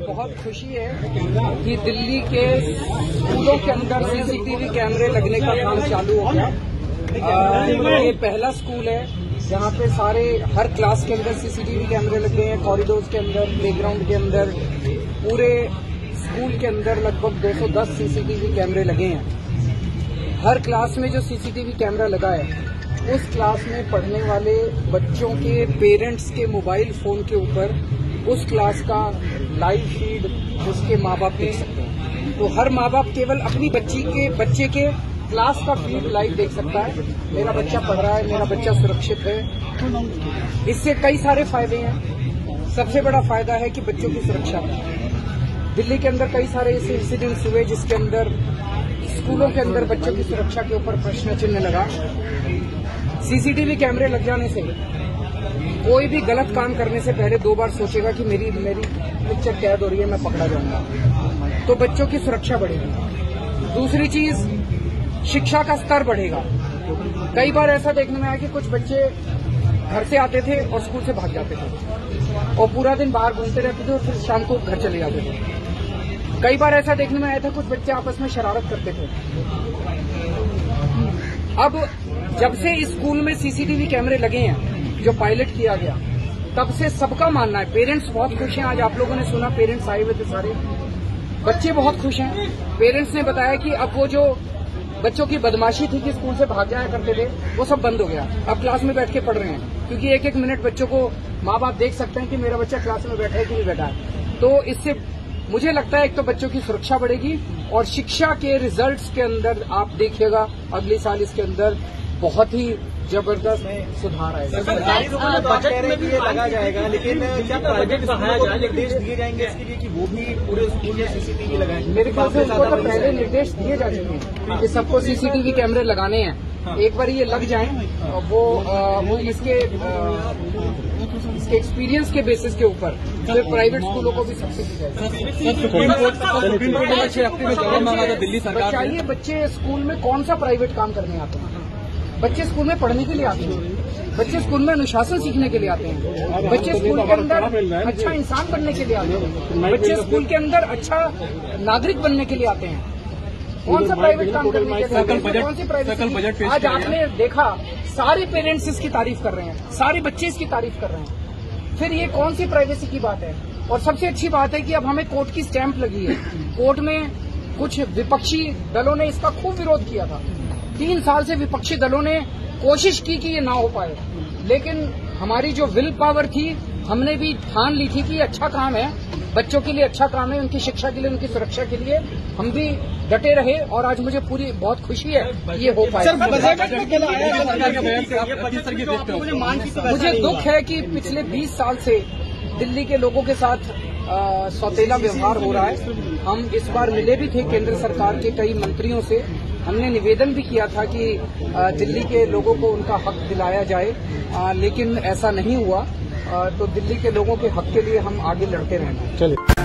बहुत खुशी है कि दिल्ली के स्कूलों के अंदर सीसीटीवी कैमरे लगने का काम चालू हो गया। ये पहला स्कूल है जहाँ पे सारे हर क्लास के अंदर सीसीटीवी कैमरे लगे हैं, कॉरिडोर्स के अंदर, प्लेग्राउंड के अंदर, पूरे स्कूल के अंदर लगभग 210 सीसीटीवी कैमरे लगे हैं। हर क्लास में जो सीसीटीवी कैमरा लगा है उस क्लास में पढ़ने वाले बच्चों के पेरेंट्स के मोबाइल फोन के ऊपर उस क्लास का लाइव फीड उसके माँ बाप देख सकते हैं। तो हर माँ बाप केवल अपनी बच्चे के क्लास का फीड लाइव देख सकता है, मेरा बच्चा पढ़ रहा है, मेरा बच्चा सुरक्षित है। इससे कई सारे फायदे हैं। सबसे बड़ा फायदा है कि बच्चों की सुरक्षा। दिल्ली के अंदर कई सारे ऐसे इंसिडेंट्स हुए जिसके अंदर स्कूलों के अंदर बच्चों की सुरक्षा के ऊपर प्रश्न चिन्ह लगा। सीसीटीवी कैमरे लग जाने से कोई भी गलत काम करने से पहले दो बार सोचेगा कि मेरी पिक्चर कैद हो रही है, मैं पकड़ा जाऊंगा, तो बच्चों की सुरक्षा बढ़ेगी। दूसरी चीज, शिक्षा का स्तर बढ़ेगा। कई बार ऐसा देखने में आया कि कुछ बच्चे घर से आते थे और स्कूल से भाग जाते थे और पूरा दिन बाहर घूमते रहते थे और फिर शाम को घर चले जाते थे। कई बार ऐसा देखने में आया था कुछ बच्चे आपस में शरारत करते थे। अब जब से स्कूल में सीसीटीवी कैमरे लगे हैं जो पायलट किया गया, तब से सबका मानना है, पेरेंट्स बहुत खुश हैं। आज आप लोगों ने सुना पेरेंट्स आए हुए थे, सारे बच्चे बहुत खुश हैं। पेरेंट्स ने बताया कि अब वो जो बच्चों की बदमाशी थी कि स्कूल से भाग जाया करते थे वो सब बंद हो गया। अब क्लास में बैठ के पढ़ रहे हैं क्योंकि एक एक मिनट बच्चों को माँ बाप देख सकते हैं कि मेरा बच्चा क्लास में बैठा है कि नहीं बैठा है। तो इससे मुझे लगता है एक तो बच्चों की सुरक्षा बढ़ेगी और शिक्षा के रिजल्ट्स के अंदर आप देखिएगा अगले साल इसके अंदर बहुत ही जबरदस्त सुधार आएगा। सरकारी बजट में भी ये लगा जाएगा, लेकिन क्या बजट बढ़ाया जाए, निर्देश दिए जाएंगे इसके लिए कि वो भी पूरे स्कूल में सीसीटीवी लगाएं? मेरे ख्याल से इसको तो पहले निर्देश दिए जा चुके हैं कि सबको सीसीटीवी कैमरे लगाने हैं। एक बार ये लग जाएं, वो इसके एक्सपीरियंस के बेसिस के ऊपर फिर प्राइवेट स्कूलों को भी सब्सिडी जाएगी। दिल्ली सरकार चाहिए बच्चे स्कूल में कौन सा प्राइवेट काम करने आते हैं? बच्चे स्कूल में पढ़ने के लिए आते हैं, बच्चे स्कूल में अनुशासन सीखने के लिए आते हैं, बच्चे स्कूल के अंदर अच्छा इंसान बनने के लिए आते हैं, बच्चे स्कूल के अंदर अच्छा नागरिक बनने के लिए आते हैं। कौन सा प्राइवेट काम करने के लिए? कौन सी प्राइवेट? आज आपने देखा सारे पेरेंट्स इसकी तारीफ कर रहे हैं, सारे बच्चे इसकी तारीफ कर रहे हैं, फिर ये कौन सी प्राइवेसी की बात है? और सबसे अच्छी बात है कि अब हमें कोर्ट की स्टैंप लगी है। कोर्ट में कुछ विपक्षी दलों ने इसका खूब विरोध किया था, 3 साल से विपक्षी दलों ने कोशिश की कि ये ना हो पाए, लेकिन हमारी जो विल पावर थी हमने भी ठान ली थी कि ये अच्छा काम है, बच्चों के लिए अच्छा काम है, उनकी शिक्षा के लिए, उनकी सुरक्षा के लिए हम भी डटे रहे और आज मुझे बहुत खुशी है कि ये हो पाए। मुझे दुख है कि पिछले 20 साल से दिल्ली के लोगों के साथ सौतेला व्यवहार हो रहा है। हम इस बार मिले भी थे केंद्र सरकार के कई मंत्रियों से, हमने निवेदन भी किया था कि दिल्ली के लोगों को उनका हक दिलाया जाए, लेकिन ऐसा नहीं हुआ। तो दिल्ली के लोगों के हक के लिए हम आगे लड़ते रहेंगे।